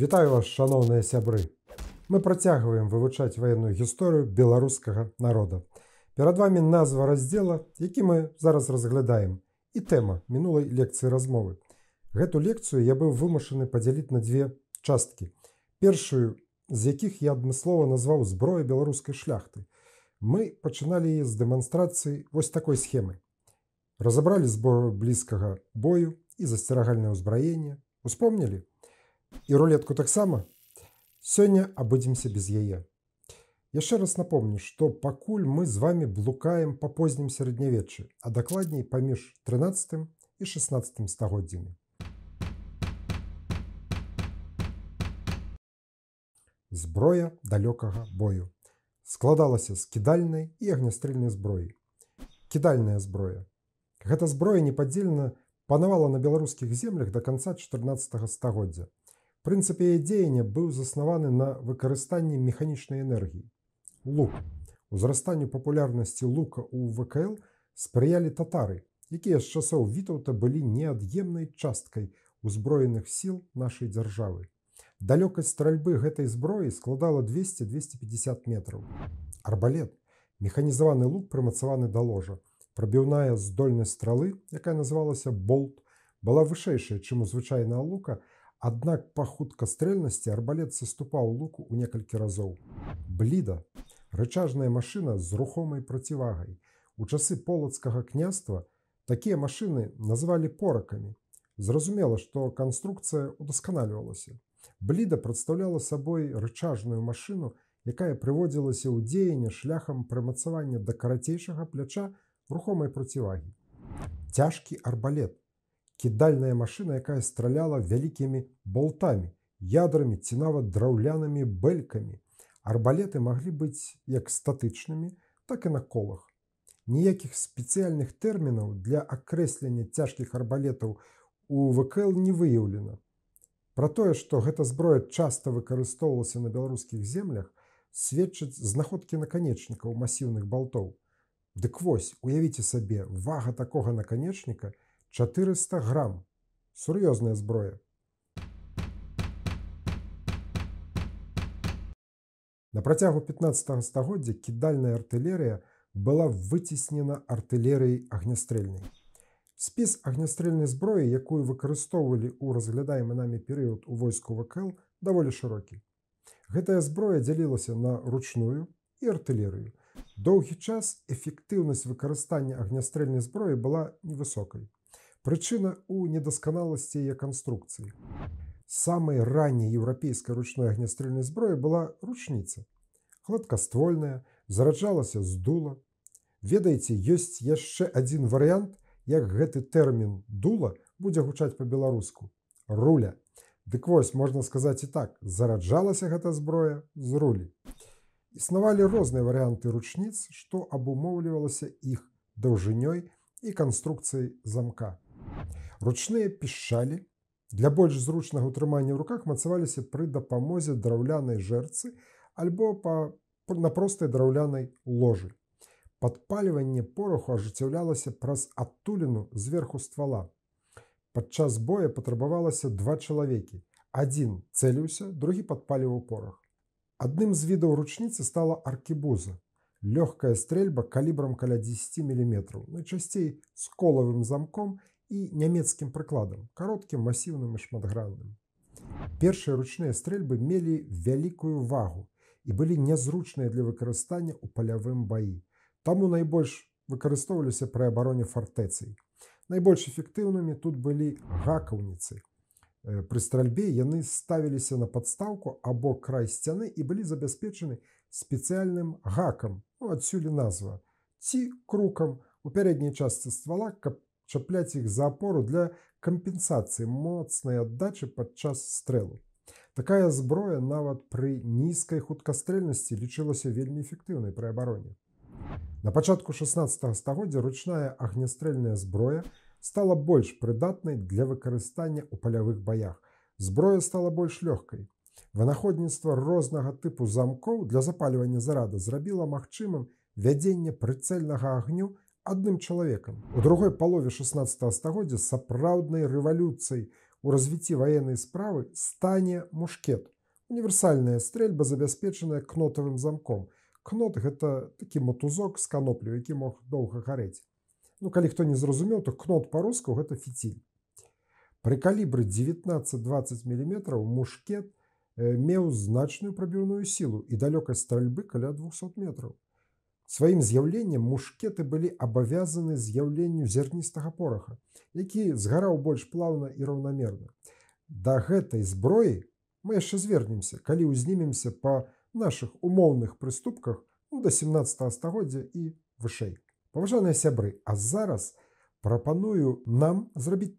Вітаю вас, шановні сябры! Мы працягваем вывучаць военную гісторыю беларускага народа. Перад вами назва раздзела, які мы зараз разглядаем, і тэма мінулай лекцыі размовы. Гэту лекцыю я быў вымушаны падзяліць на дзве часткі. Першую з якіх я адмыслова назваў зброя беларускай шляхты. Мы пачыналі яе з дэманстрацыі вось такой схемы. Разобралі зброю блізкага бою і засцерагальнае ўзбраенне. Успомнілі? І рулетку таксама? Сёння абыдземся без яе. Яшчэ раз напомню, што пакуль мы з вамі блукаем па познім сярэднявеччы, а дакладней паміж 13 і 16 стагоддзямі. Зброя далёкага бою складалася з кідальнай і агнястрэльнай зброі. Кідальная зброя. Гэта зброя непадзельна панавала на беларускіх землях да канца 14 стагоддзя. Прынцып яе дзеяння быў заснаваны на выкарыстанні механічнай энергіі. Лук. Узрастанню папулярнасці лука ў ВКЛ спрыялі татары, якія з часоў Вітаўта былі неад'емнай часткай узброеных сіл нашай дзяржавы. Далёкасць стральбы гэтай зброі складала 200-250 метраў. Арбалет. Механізаваны лук прымацаваны да ложа. Прабіўная здольнасць стралы, якая называлася болт, была вышэйшая, чым у звычайнага лука, аднак па хуткастрэльнасці арбалет саступаў луку ў некалькі разоў. Бліда. Рычажная машына з рухомай процівагай. У часы полацкага княства такія машыны назвалі поракамі. Зразумела, што канструкцыя удасканальвалася. Бліда прадстаўляла сабой рычажную машыну, якая прыводзілася ў дзеянне шляхам прымацавання да карацейшага пляча рухомай процівагі. Цяжкі арбалет. Кідальная машына, якая страляла вялікімі болтамі, ядрамі ці нават драўлянымі бэлькамі. Арбалеты маглі быць як статычнымі, так і на колах. Ніякіх спецыяльных тэрмінаў для акрэслення цяжкіх арбалетаў у ВКЛ не выяўлена. Пра тое, што гэта зброя часта выкарыстоўвалася на беларускіх землях, сведчаць знаходкі наканечнікаў масіўных балтоў. Дык вось, уявіце сабе, вага такога наканечніка 400 грам. Сур'ёзная зброя. На працягу 15 стагоддзя кідальная артылерыя была выціснена артылерыяй агнястрэльнай. Спіс агнястрэльнай зброі, якую выкарыстоўвалі ў разглядаемы намі перыяд у войску ВКЛ, даволі шырокі. Гэтая зброя дзялілася на ручную і артылерыю. Доўгі час эфектыўнасць выкарыстання агнястрэльнай зброі была невысокай. Прычына ў недасканаласці яе канструкцыі. Самай ранняй еўрапейскай ручной агнястрэльнай зброі была ручніца. Гладкаствольная, зараджалася з дула. Ведаеце, ёсць яшчэ адзін варыянт, як гэты тэрмін «дула» будзе гучаць па-беларуску. Руля. Дык вось, можна сказаць і так, зараджалася гэта зброя з рулі. Існавалі розныя варыянты ручніц, што абумоўлівалася іх даўжынёй і канструкцыяй замка. Ручныя пішчалі. Для больш зручнага ўтрымання ў руках мацаваліся пры дапамозе драўлянай жэрцы альбо на простай драўлянай ложы. Падпальванне пораху ажыццяўлялася праз адтуліну зверху ствала. Падчас боя патрабавалася два чалавекі. Адзін цэліўся, другі падпальваў порах. Адным з відаў ручніцы стала аркебуза. Лёгкая стрэльба калібрам каля 10 мм, найчасцей з колавым замком і нямецкім прыкладам, кароткім, масіўным і шматгранным. Першыя ручныя стрэльбы мелі вялікую вагу і былі нязручныя для выкарыстання ў палявым баі. Таму найбольш выкарыстоўваліся пры абароне фартэцый. Найбольш эфектыўнымі тут былі гакаўніцы. Пры стральбе яны ставіліся на падстаўку або край сцяны і былі забяспечаны спецыяльным гакам, адсюль і назва, ці крукам у пярэдняй частцы ствала, каб чапляць іх за апору для кампенсацыі моцнай аддачы падчас стрэлу. Такая зброя нават пры нізкай хуткастрэльнасці лічылася вельмі эфектыўнай пры абароне. На пачатку 16 стагоддзя ручная агнястрэльная зброя стала больш прыдатнай для выкарыстання ў палявых баях. Зброя стала больш лёгкай. Вынаходніцтва рознага тыпу замкоў для запальвання зарада зрабіла магчымым вядзенне прыцэльнага агню адным чалавекам. У другой палове 16 стагоддзя сапраўднай рэвалюцыяй У развіцці ваеннай справы стане мушкет. Універсальная стрэльба, забяспечаная кнотавым замком. Кнот – гэта такі матузок з каноплю, які мог доўга гарэць. Ну, калі хто не зразумеў, то кнот па-руску – гэта фіціль. Пры калібры 19-20 мм мушкет меў значную прабіўную сілу і далёкасць стральбы каля 200 метраў. Сваім з'яўленнем мушкеты былі абавязаны з'яўленню зярністага пораха, які згараў больш плаўна і раўнамерна. Да гэтай зброі мы яшчэ звернемся, калі ўзнімемся па нашых умоўных прыступках да 17 стагоддзя і вышэй. Паважаныя сябры, а зараз прапаную нам зрабіць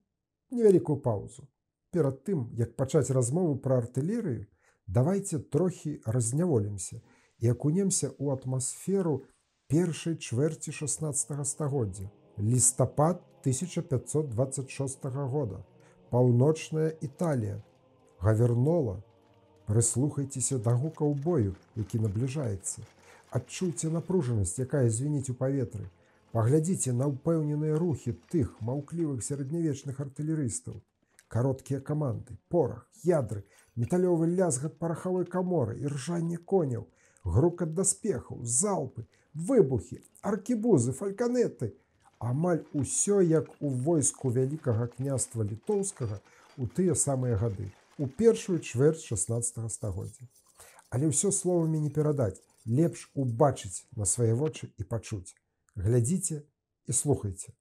невялікую паузу. Перад тым, як пачаць размову пра артылерыю, давайте трохі разняволімся і акунемся ў атмасферу першай чвэрці 16 стагоддзя. Лістапад 1526 года. Паўночная Італія. Гавернола. Прыслухайцеся да гукаў бою, які набліжаецца. Адчуйце напружанасць, якая звініць у паветры. Паглядзіце на ўпэўненыя рухі тых маўклівых сярэднявечных артылерыстаў. Кароткія каманды, порах, ядры, металёвы лязгат парахавой каморы і ржанне коняў, грукат даспехаў, залпы, выбухі, аркебузы, фальканеты. Амаль усё, як у войску вялікага княства літоўскага у тыя самыя гады, у першую чвэрць 16 стагоддзя. Але ўсё словамі не перадаць, лепш убачыць на свае вочы і пачуць. Глядзіце і слухайце.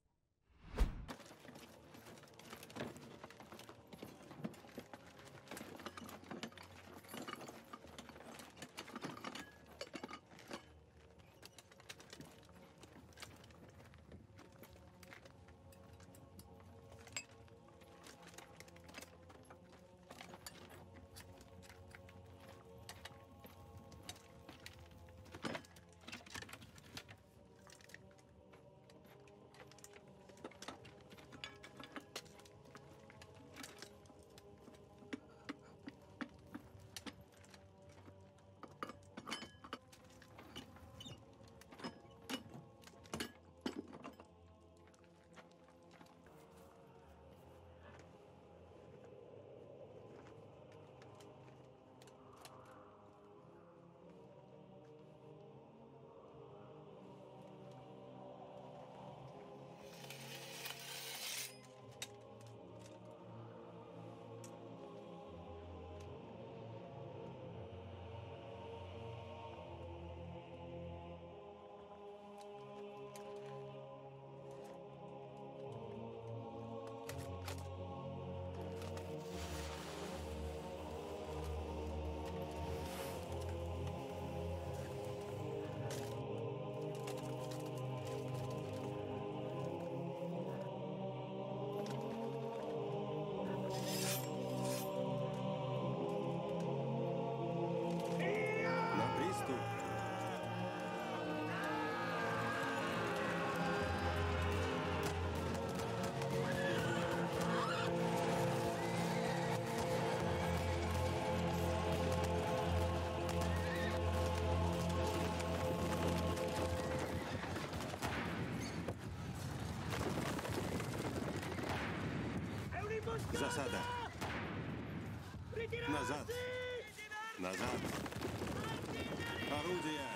Засада. Назад. Назад. Орудия.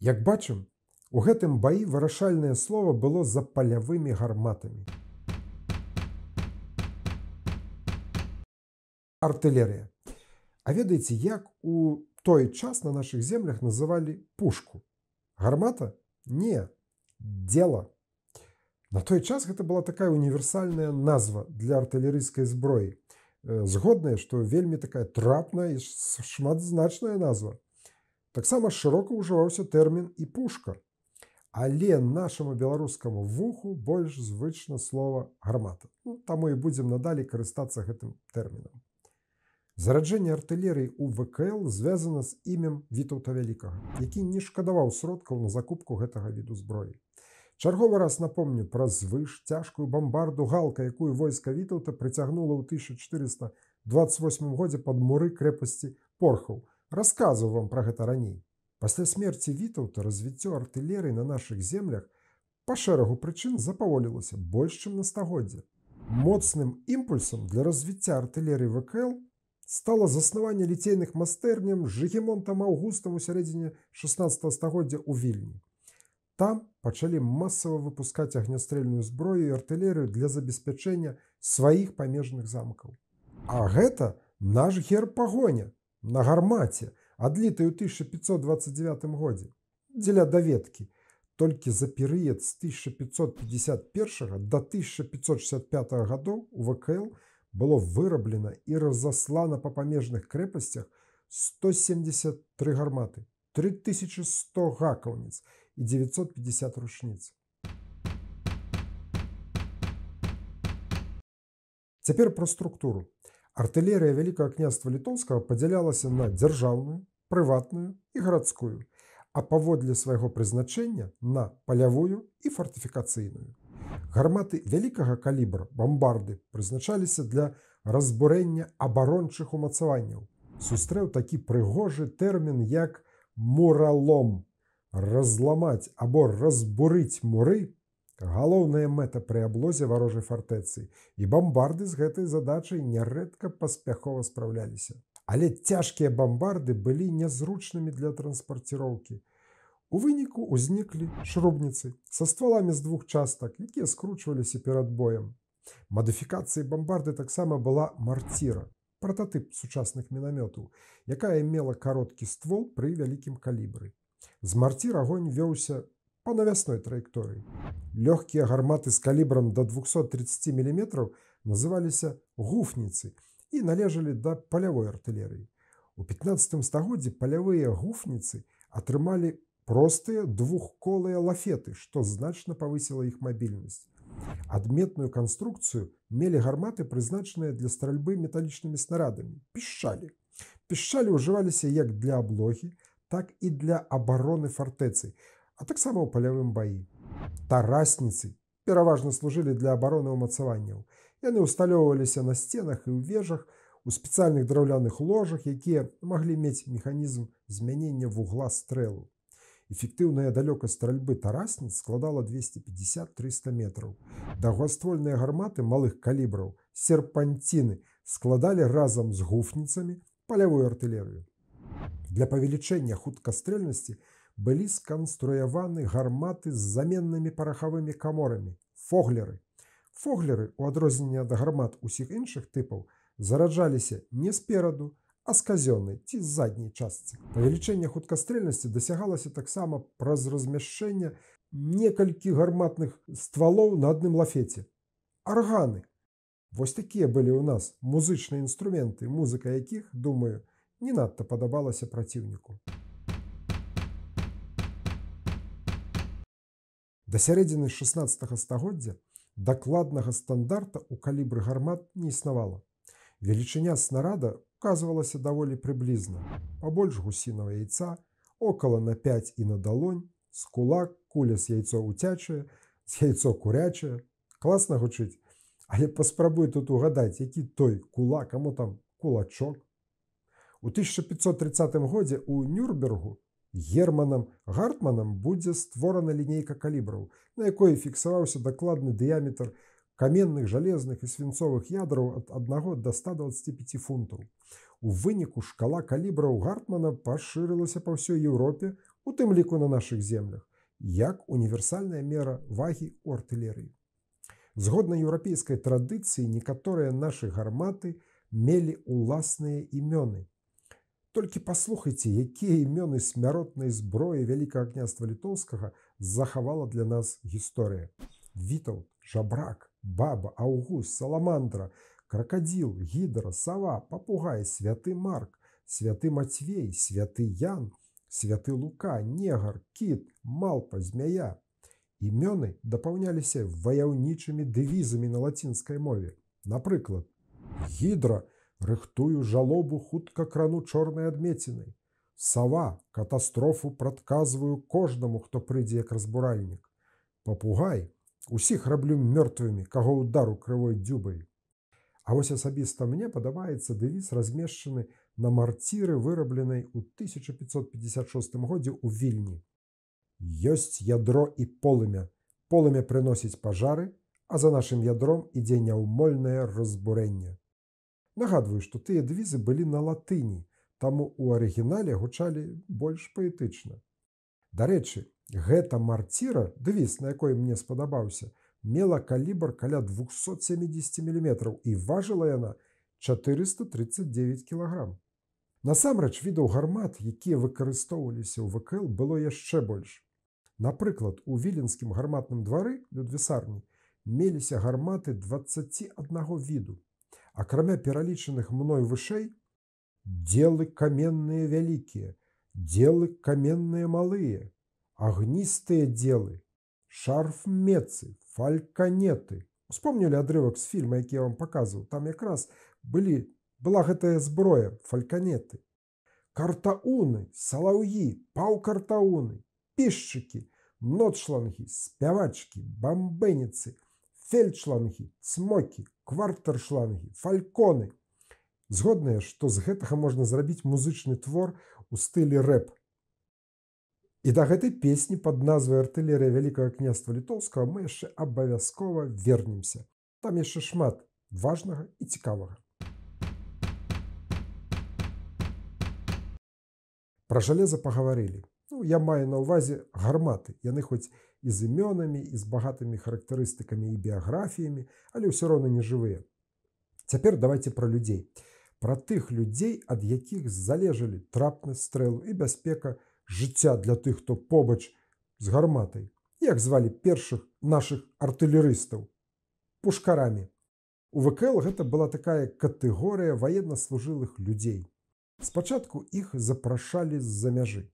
Як бачым, у гэтым баі вырашальнае слова было за палявымі гарматамі. Артылерыя. А ведаеце, як у той час на нашых землях называлі пушку? Гармата? Не. Дзела. На той час гэта была такая універсальная назва для артылерыйскай зброі. Згодная, што вельмі такая трапная і шматзначная назва. Таксама шырока ўжываўся тэрмін і пушка. Але нашаму беларускаму вуху больш звычна слова гармата. Ну, таму і будзем надалей карыстацца гэтым тэрмінам. Зараджэнне артылерыі ў ВКЛ звязана з імем Вітаўта Вялікага, які не шкадаваў сродкаў на закупку гэтага віду зброі. Черговий раз напомню про Звиш, тяжкую бомбарду «Галка», якую войска Вітовта притягнуло у 1428 году под муры крепости Порхов. Рассказывал вам про это ранее. После смерти Вітовта развитие артиллерии на наших землях по шерегу причин заповолилось больше, чем на стагоддя. Моцным импульсом для развития артиллерии ВКЛ стало заснование литейных мастерням Жигемонтом Августом у середине 16-го стагоддя у Вільні. Там почали массово выпускать огнестрельную зброю и артиллерию для обеспечения своих помежных замков. А это наш герб погоня на гармате, отлитый в 1529 году, для доведки. Только за период с 1551 до 1565 годов у ВКЛ было выраблено и разослано по помежных крепостях 173 гарматы, 3100 гаковниц и 950 рушниц. Теперь про структуру. Артиллерия Великого княства Литовского поделялась на державную, приватную и городскую, а поводле своего призначения на полевую и фортификаційную. Гарматы великого калибра, бомбарды, призначались для разбурения оборончих умацований. Сустрел такий пригожий термин, как «муралом». Разламать або разбурить муры – головная мета при облозе ворожей фортеці, и бомбарды с этой задачей нередко поспехово справлялись. Але тяжкие бомбарды были незручными для транспортировки. У вынику узникли шрубницы со стволами с двух часток, которые скручивались и перед боем. Модификацией бомбарды так само была мортира, прототип сучасных минометов, якая имела короткий ствол при великом калибре. С мортир огонь велся по навесной траектории. Легкие гарматы с калибром до 230 мм назывались гуфницы и належали до полевой артиллерии. У 15 стагоддзі полевые гуфницы отрымали простые двухколые лафеты, что значительно повысило их мобильность. Отметную конструкцию имели гарматы, призначенные для стрельбы металличными снарядами – пищали. Пищали уживались как для облоги, так и для обороны фортеці, а так само у полевым бою. Тарасницы переважно служили для обороны умацаванняў. Яны усталёўваліся на стенах и ў вежах, у специальных драўляных ложах, якія могли иметь механизм изменения в угла стрэлу. Эффективная далёкасць стрельбы тарасниц складала 250-300 метров. Довгоствольные гарматы малых калибров, серпантины, складали разом с гуфницами полевую артиллерию. Для повеличения хуткастрельности были сконструированы гарматы с заменными пороховыми каморами – фоглеры. Фоглеры, у адрознения от гармат усіх інших типов, зараджалися не спереду, а с казенной, ті с задней части. Повеличение хуткастрельности досягалось так само праз размещение некольких гарматных стволов на одном лафете. Органы. Вот такие были у нас музычные инструменты, музыка яких, думаю, не надто подобалася противнику. До середины 16-го стагоддзя докладного стандарта у калибры гармат не існавала. Величиня снаряда указывалась довольно приблизно. Побольше гусиного яйца, около на 5 и на долонь, с кулак, куля с яйцо утячее, с яйцо курячее. Классно гучить, але поспробуй тут угадать, який той кулак, кому там кулачок. У 1530 году у Нюрнбергу Германом Гартманом будет створена линейка калибров, на якой фиксировался докладный диаметр каменных, железных и свинцовых ядров от 1 до 125 фунтов. У вынику шкала калибров Гартмана поширилась по всей Европе, у тым лику на наших землях, як универсальная мера ваги у артиллерии. Згодно европейской традиции, некоторые наши гарматы мели уластные имены. Только послухайте, какие имены смяротной зброи Великого княства Литовского заховала для нас история. Вітаўт, жабрак, баба, Аугуст, саламандра, крокодил, гидра, сова, попугай, святый Марк, святый Матвей, святый Ян, святый Лука, негр, кит, малпа, змея. Имены дополнялись вояўнічымі девизами на латинской мове. Например, гидра – рыхтую жалобу хутка крану чорной адметиной. Сова – катастрофу прадказваю кожнаму, хто прыйдзе як разбуральнік. Папугай усіх раблю мёртвымі, каго ўдару крывой дзюбаю. А вось асабіста мне падабаецца дэвіз, размешчаны на марціры, вырабленай у 1556 годзе ў Вільні. Ёсць ядро і полымя. Полымя прыносіць пажары, а за нашым ядром ідзе няўмольнае разбурэнне. Нагадваю, што тыя дэвізы былі на латыні, таму ў арыгінале гучалі больш паэтычна. Дарэчы, гэта марціра, дэвіз, на якой мне спадабаўся, мела калібр каля 270 мм і важыла яна 439 кг. Насамрэч, відаў гармат, якія выкарыстоўваліся ў ВКЛ, было яшчэ больш. Напрыклад, у віленскім гарматным двары, Людвісарні, меліся гарматы 21 віду. Акрамя пералічаных мной вышэй, делы каменныя вялікія, делы каменныя малыя, агністыя делы, шарфмецы, фальканеты. Успомнілі адрывак з фільма, які я вам паказваў. Там якраз была гэтая зброя, фальканеты. Картауны, салаўі, паўкартауны, пішчыкі, нотшлангі, спявачкі, бамбэніцы, фельдшлангі, цмокі, квартаршлангі, фальконы. Згодныя, што з гэтага можна зрабіць музычны твор у стылі рэп. І да гэтай песні пад назвай «Артылерыя Вялікага княства Літоўскага» мы яшчэ абавязкова вернемся. Там яшчэ шмат важнага і цікавага. Пра жалеза пагаварылі. Я маю на ўвазе гарматы. Яны хоць і з імёнамі, і з багатымі характарыстыкамі і біяграфіямі, але ўсё роўна не жывыя. Цяпер давайте пра людзей. Пра тых людзей, ад якіх залежалі трапнасць стрэлу і бяспека жыцця для тых, хто побач з гарматай. Як звалі першых нашых артылерыстаў? Пушкарамі. У ВКЛ гэта была такая катэгорыя ваеннаслужылых людзей. Спачатку іх запрашалі з-за мяжы.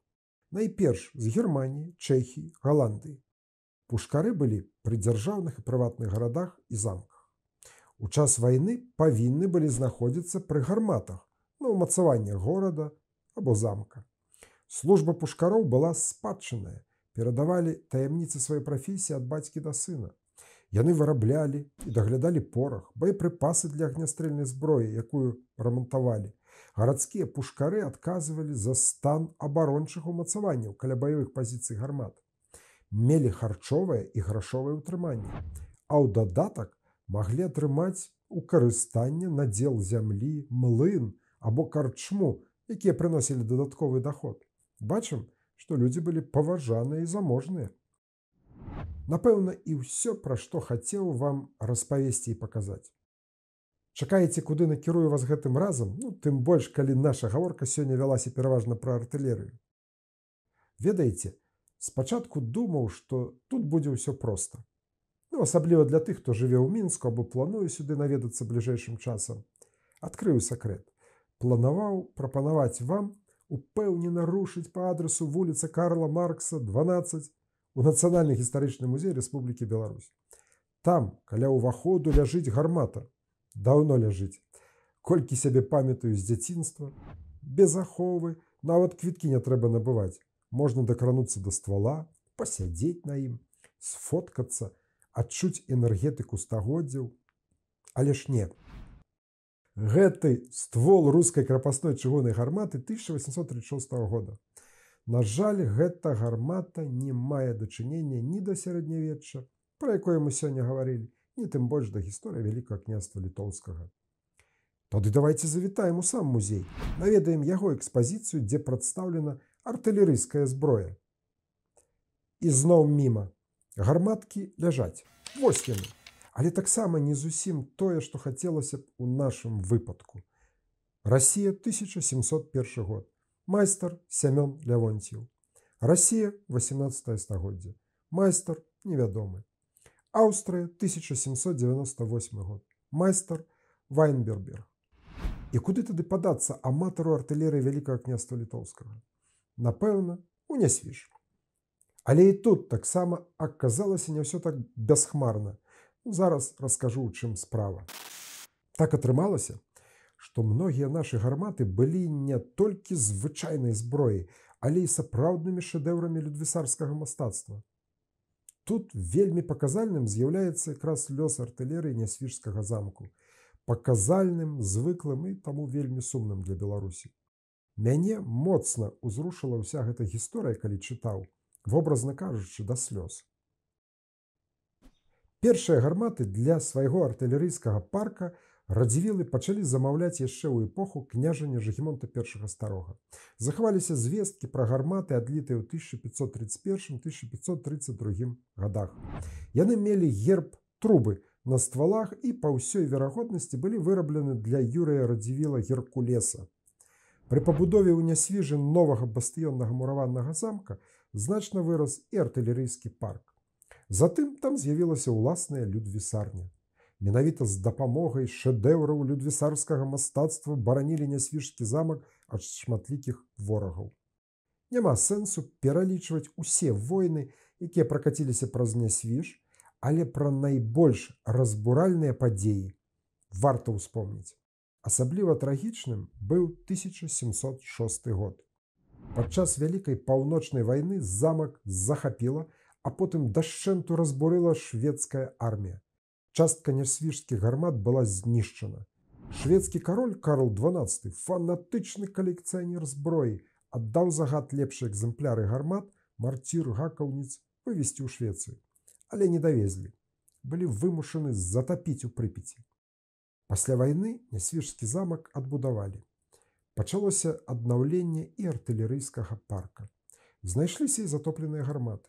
Найперш з Германіі, Чэхіі, Галандыі. Пушкары былі пры дзяржаўных і прыватных гарадах і замках. У час вайны павінны былі знаходзіцца пры гарматах на ўмацаванне горада або замка. Служба пушкароў была спадчыная, перадавалі таямніцы сваёй прафесіі ад бацькі да сына. Яны выраблялі і даглядалі порах, боепрыпасы для агнястрэльнай зброі, якую рамантавалі. Гарадскія пушкары адказвалі за стан абарончых умацаванняў каля баявых пазіцый гармат. Мелі харчовае і грашовае ўтрыманне, а ў дадатак маглі атрымаць у карыстанне надзел зямлі, млын або карчму, якія прыносілі дадатковы даход. Бачым, што людзі былі паважаныя і заможныя. Напэўна, і ўсё, пра што хацеў вам распавесці і паказаць. Чакаеце, куды накірую вас гэтым разам? Тым больш, калі наша гаворка сёння вялася пераважна пра артылерыю. Ведаеце, спачатку думаў, што тут будзе ўсё проста. Асабліва для тых, хто жыве ў Мінску або плануе сюды наведацца бліжэйшым часам. Адкрыю сакрэт. Планаваў прапанаваць вам упэўнена рушыць па адрасу вуліца Карла Маркса, 12, у Нацыянальны гістарычны музей Рэспублікі Беларусь. Там, каля ўваходу, ляжыць гармата. Даўно ляжыць. Колькі сябе памятаю з дзяцінства, без аховы, нават квіткі не трэба набываць. Можна дакрануцца да ствала, пасядзець на ім, сфоткацца, адчуць энергетыку стагоддзяў. Але ж не. Гэты ствол рускай крапасной чыгуннай гарматы 1836 года. На жаль, гэта гармата не мае дачынення ні да сярэднявечча, пра якое мы сёння гаварылі, ні тым больш да гісторыі Вялікага княства Літоўскага. Тады давайте завітаем у сам музей, наведаем яго экспазіцыю, дзе прадстаўлена артылерыйская зброя. І зноў міма. Гарматкі ляжаць. Вось яны. Але таксама не зусім тое, што хацелася б у нашым выпадку. Расія, 1701 год. Майстар Сямён Лявонцеў. Расія, 18 стагоддзе. Майстар невядомы. Аўстрыя, 1798 год. Майстар Вайнберберг. І куды тады падацца аматару артылерыі Вялікага княства Літоўскага? Напэўна, у нясвіж. Але і тут таксама аказалася не ўсё так бясхмарна. Зараз раскажу, у чым справа. Так атрымалася, што многія нашы гарматы былі не толькі звычайнай зброі, але і сапраўднымі шэдэўрамі людвісарскага мастацтва. Тут вельмі паказальным з'яўляецца якраз лёс артылерыі Нясвіжскага замку. Паказальным, звыклым і таму вельмі сумным для Беларусі. Мяне моцна ўзрушыла ўся гэта гісторыя, калі чытаў, вобразна кажучы, да слёз. Першыя гарматы для свайго артылерыйскага парка радзівілы пачалі замаўляць яшчэ ў эпоху княжання Жагімонта I Старога. Захаваліся звесткі пра гарматы, адлітыя ў 1531-1532 годах. Яны мелі герб трубы на ствалах і па ўсёй верагоднасці былі выраблены для Юрыя Радзівіла Геркулеса. Пры пабудове ў Нясвіжы новага бастыённага мураваннага замка значна вырас і артылерыйскі парк. Затым там з'явілася ўласная людвісарня. Менавіта з дапамогай шэдэўраў людвісарскага мастацтва баранілі Нясвіжскі замак ад шматлікіх ворагаў. Няма сэнсу пералічваць усе войны, якія пракаціліся праз Нясвіж, але пра найбольш разбуральныя падзеі варта ўспомніць. Асабліва трагічным быў 1706 год. Падчас вялікай паўночнай вайны замак захапіла, а потым дашчэнту разбурыла шведская армія. Частка нясвіжскіх гармат была знішчана. Шведскі кароль Карл XII, фанатычны калекцыянер зброі, аддаў загад лепшыя экземпляры гармат, марцір, гакаўніц вывезці ў Швецыю, але не давезлі. Былі вымушаны затапіць у Прыпяці. Пасля вайны Нясвіжскі замак адбудавалі. Пачалося аднаўленне і артылерыйскага парка. Знайшліся і затопленыя гарматы.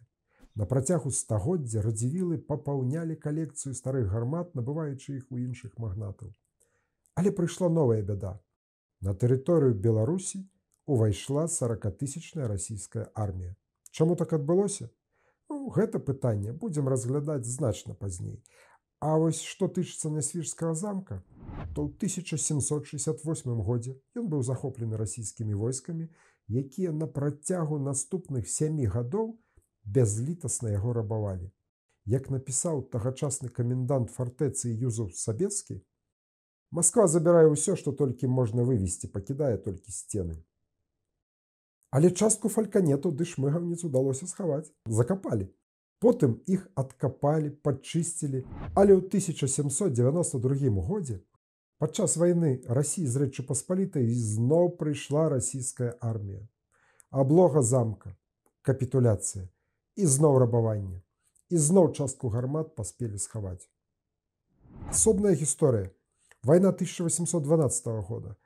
На працягу стагоддзя радзівілы папаўнялі калекцыю старых гармат, набываючы іх у іншых магнатаў. Але прыйшла новая бяда. На тэрыторыю Беларусі увайшла 40-тысячная расійская армія. Чаму так адбылося? Ну, гэта пытанне будзем разглядаць значна пазней. А вось што тычыцца Нясвіжскага замка, то ў 1768 годзе ён быў захоплены расійскімі войскамі, якія на працягу наступных 7 гадоў бязлітасна яго рабавалі. Як напісаў тагачасны камендант фартэцы Юзаў Сабецкі, Масква забірае ўсё, што толькі можна вывезці, пакідае толькі сцены. Але частку фальканету ды шмыгаўніц удалося схаваць, закапалі. Потым іх адкапалі, падчысцілі, але ў 1792 годзе падчас вайны Расіі з Рэччу Паспалітай зноў прыйшла расійская армія. Аблога замка, капітуляцыя. І зноў рабаванне. І зноў частку гармат паспелі схаваць. Асобная гісторыя. Вайна 1812 года.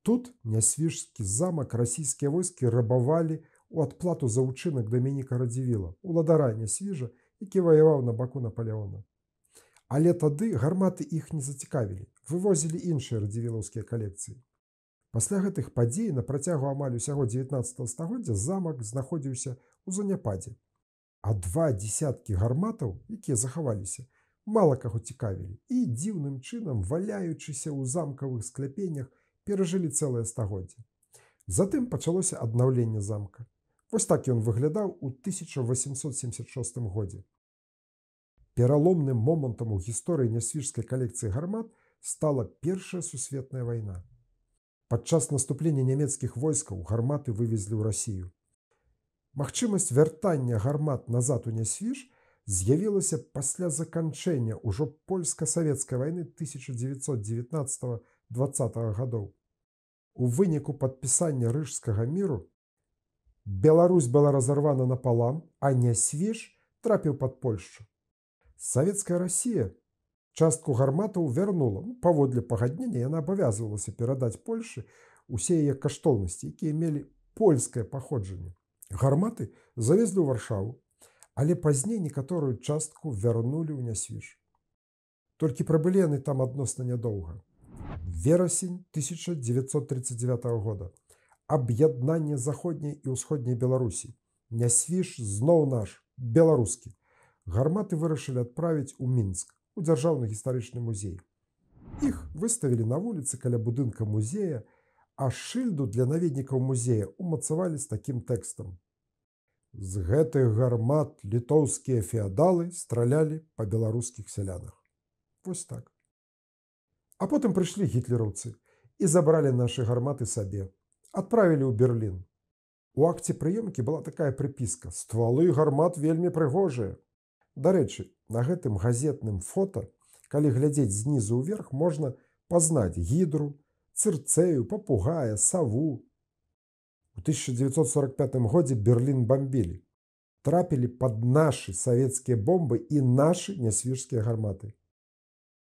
Тут Нясвіжскі замак расійскія войскі рабавалі у адплату за ўчынак Даменіка Радзівіла, уладара Нясвіжа, які ваяваў на баку Напалеона. Але тады гарматы іх не зацікавілі, вывозілі іншыя радзівілаўскія калекцыі. Пасля гэтых падзей на працягу амаль усяго 19 стагоддзя замак знаходзіўся ў заняпадзе. А два десяткі гарматаў, якія захаваліся, мала каго цікавілі і дзіўным чынам, валяючыся ў замкавых скляпеннях, перажылі цэлае стагоддзе. Затым пачалося аднаўленне замка. Вось так ён выглядаў у 1876 годзе. Пераломным момантам у гісторыі Нясвіжскай калекцыі гармат стала Першая сусветная вайна. Падчас наступлення нямецкіх войскаў гарматы вывезлі ў Расію. Магчымасць вяртання гармат назад у Нясвіж з'явілася пасля заканчэння ўжо польска-савецкай вайны 1919-20 гадоў. У выніку падпісання Рыжскага міру Беларусь была разарвана напалам, а Нясвіж трапіў пад Польшчу. Савецкая Расія частку гарматаў вярнула. Паводле пагаднення яна абавязвалася перадаць Польшы усе яе каштоўнасці, якія мелі польскае паходжанне. Гарматы завезлі ў Варшаву, але пазней некаторую частку вярнулі ў Нясвіж. Толькі прабылі яны там адносна нядоўга. Верасень 1939 года. Аб'яднанне заходняй і ўсходняй Беларусі. Нясвіж зноў наш, беларускі. Гарматы вырашылі адправіць у Мінск, у дзяржаўны гістарычны музей. Іх выставілі на вуліцы каля будынка музея, а шыльду для наведнікаў музея умацавалі з такім тэкстам. З гэтых гармат літоўскія феадалы стралялі па беларускіх сялянах. Вось так. А потым прыйшлі гітлераўцы і забралі нашы гарматы сабе. Адправілі ў Берлін. У акце прыёмкі была такая прыпіска: «Ствалы гармат вельмі прыгожыя». Дарэчы, на гэтым газетным фота, калі глядзець знізу ўверх, можна пазнаць гідру, цырцею, папугая, саву. У 1945 годзе Берлін бомбілі. Трапілі пад нашы савецкія бомбы і нашы нясвіжскія гарматы.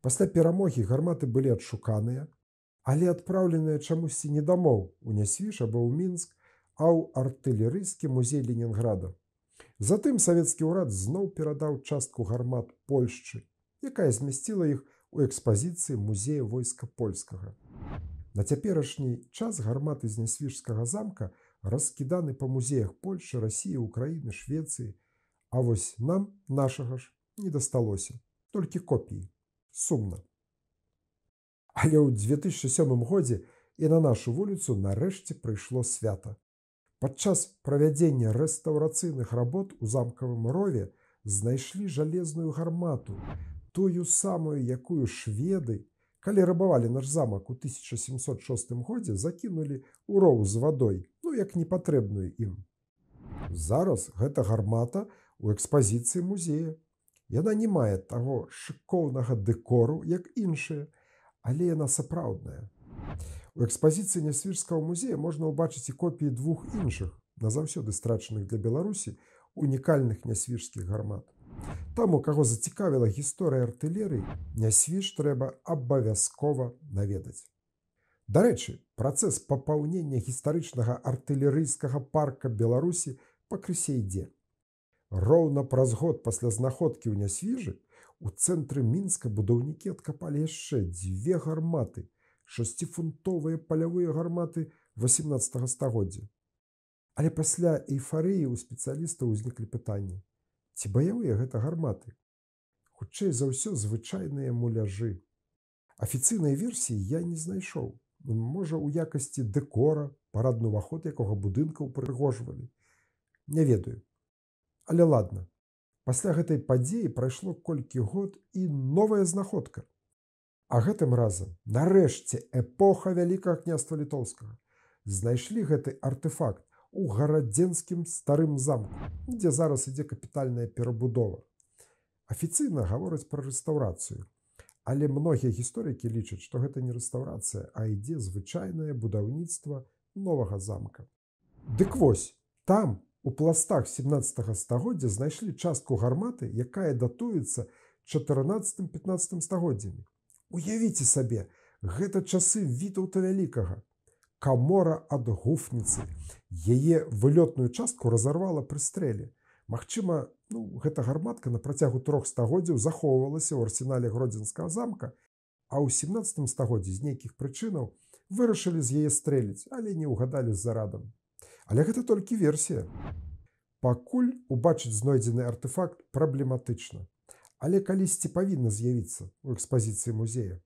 Пасля перамогі гарматы былі адшуканыя, але адпраўленыя чамусьці не дамоў у Нясвіж або ў Мінск, а ў артылерыйскі музей Ленінграда. Затым савецкі ўрад зноў перадаў частку гармат Польшчы, якая змясціла іх у экспазіцыі музея войска польскага. На цяперашні час гарматы з Нясвіжскага замка раскіданы па музеях Польшы, Расіі, Украіны, Швецыі, а вось нам, нашага ж, не дасталося, толькі копіі. Сумна. Але ў 2007 годзе і на нашу вуліцу нарэшце прыйшло свята. Падчас правядзення рэстаўрацыйных работ у замкавым рове знайшлі жалезную гармату, тую самую, якую шведы, калі рабавалі наш замак у 1706 годзе, закінулі ў роў з вадой, ну як непатрэбную ім. Зараз гэта гармата ў экспазіцыі музея. Яна не мае таго шыкоўнага дэкору, як іншыя, але яна сапраўдная. У экспазіцыі Нясвіжскага музея можна ўбачыць і копіі двух іншых, назаўсёды страчаных для Беларусі, унікальных нясвіжскіх гармат. Таму, каго зацікавіла гісторыя артылерыі, Нясвіж трэба абавязкова наведаць. Дарэчы, працэс папаўнення гістарычнага артылерыйскага парка Беларусі пакрысе ідзе. Роўна праз год пасля знаходкі ў Нясвіжы у цэнтры Мінска будаўнікі адкапалі яшчэ дзве гарматы, шасціфунтовыя палявыя гарматы 18-га стагоддзя. Але пасля эйфарыі ў спецыялістаў узніклі пытанні, ці баявыя гэта гарматы? Хутчэй за ўсё звычайныя муляжы. Афіцыйнай версіі я не знайшоў, можа ў якасці дэкора, парадны ўваход якога будынка ўпрыгожвалі. Не ведаю. Але ладна, пасля гэтай падзеі прайшло колькі год і новая знаходка. А гэтым разам, нарэшце, эпоха Вялікага княства Літоўскага. Знайшлі гэты артэфакт у гарадзенскім старым замку, дзе зараз ідзе капітальная перабудова. Афіцыйна гавораць пра рэстаўрацыю, але многія гісторыкі лічаць, што гэта не рэстаўрацыя, а ідзе звычайнае будаўніцтва новага замка. Дык вось, там, у пластах 17-га стагоддзя знайшлі частку гарматы, якая датуецца 14-15 стагоддзямі. Уявіце сабе, гэта часы Вітаўта Вялікага. Камора ад гуфніцы. Яе вылётную частку разарвала пры стрэле. Магчыма, гэта гарматка на працягу 3 стагоддзяў захоўвалася ў арсенале Гродзенскага замка, а ў 17 стагоддзі з нейкіх прычынаў вырашылі з яе стрэліць, але не ўгадалі з зарадам. Але гэта толькі версія. Пакуль убачыць знойдзены артэфакт праблематычна. Але калісьці павінна з'явіцца ў экспазіцыі музея.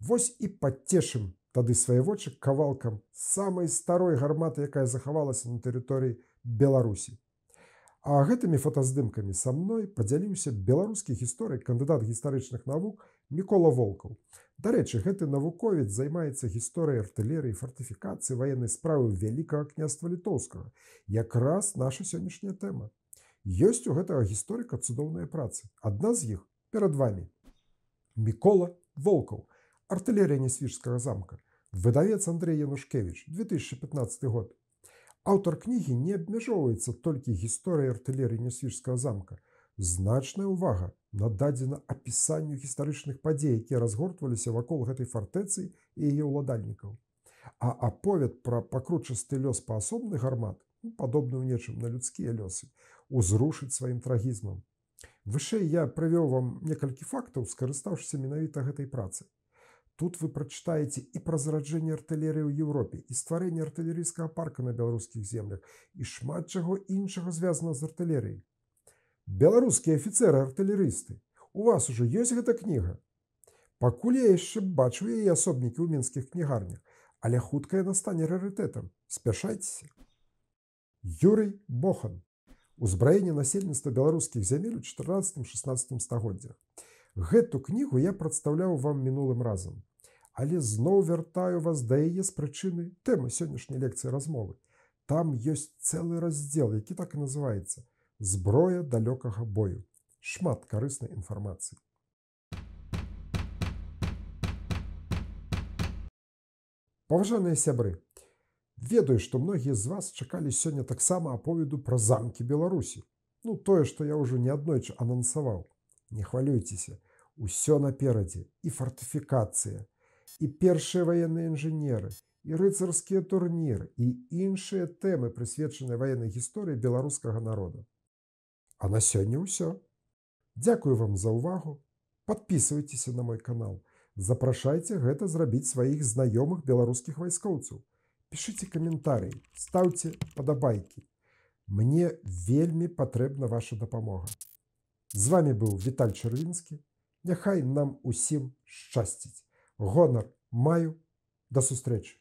Вось і падцешым тады свае вочы кавалкам самай старой гарматы, якая захавалася на тэрыторыі Беларусі. А гэтымі фотаздымкамі са мной падзяліўся беларускі гісторык, кандыдат гістарычных навук Мікола Волкаў. Дарэчы, гэты навуковец займаецца гісторыяй артылерыі, фартыфікацыі, ваеннай справы Вялікага княства Літоўскага. Якраз наша сённяшняя тэма. Ёсць у гэтага гісторыка цудоўныя працы. Адна з іх перад вамі. Мікола Волкаў. Артылерыя Нясвіжскага замка. Выдавец Андрэй Янушкевіч. 2015 год. Аўтар кнігі не абмяжоўваецца толькі гісторыяй артылерыі Нясвіжскага замка. Значная ўвага нададзена апісанню гістарычных падзей, якія разгортваліся вакол гэтай фартэцы і яе ўладальнікаў. А аповед пра пакручасты лёс паасобных гармат, падобны ў нечым на людскія лёсы, узрушыць сваім трагізмам. Вышэй я прывёў вам некалькі фактаў, скарыстаўшыся менавіта гэтай працы. Тут вы прачытаеце і пра зараджэнне артылерыі ў Еўропе, і стварэнне артылерыйскага парка на беларускіх землях, і шмат чаго іншага звязана з артылерыяй. Беларускія афіцэры-артылерысты, у вас ужо ёсць гэта кніга? Пакуль я яшчэ бачу яе асобнікі ў мінскіх кнігарнях, але хутка яна стане рарытэтам. Спяшайцеся. Юрый Бохан. Узбраенне насельніцтва беларускіх зямель у 14-16 стагоддзях. Гэту кнігу я прадстаўляў вам мінулым разам, але зноў вяртаю вас да яе з прычыны тэмы сённяшняй лекцыі размовы. Там ёсць цэлы раздзел, які так і называецца. Зброя далёкага бою. шмат корыстной информации. Паважаныя сябры, ведаю, што многія з вас чакалі сёння таксама аповеду пра замкі Беларусі. Ну, тое, што я ўжо неаднойчы анансаваў. Не хвалюйцеся, усё наперадзе, і фартыфікацыя, і першыя ваенныя інжынеры, і рыцарскія турніры, і іншыя тэмы, прысвечаныя ваеннай гісторыі беларускага народа. А на сёння ўсё. Дзякую вам за ўвагу, падпісвайцеся на мой канал. Запрашайце гэта зрабіць сваіх знаёмых беларускіх вайскоўцаў. Пішыце каментарыі, стаўце падабайкі. Мне вельмі патрэбна ваша дапамога. З вами быў Віталь Чэрвінскі. Няхай нам усім шчасціць. Гонар маю. Да сустрэчы.